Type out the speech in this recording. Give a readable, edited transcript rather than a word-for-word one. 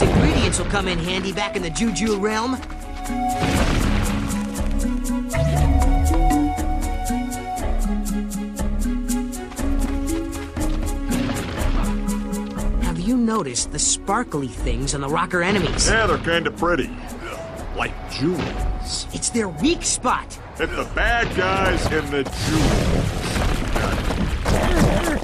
These ingredients will come in handy back in the Juju realm. Have you noticed the sparkly things on the rocker enemies? Yeah, they're kind of pretty. Like jewels. It's their weak spot. It's the bad guys in the jewels.